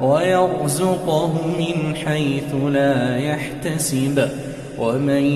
ويرزقه من حيث لا يحتسب ومن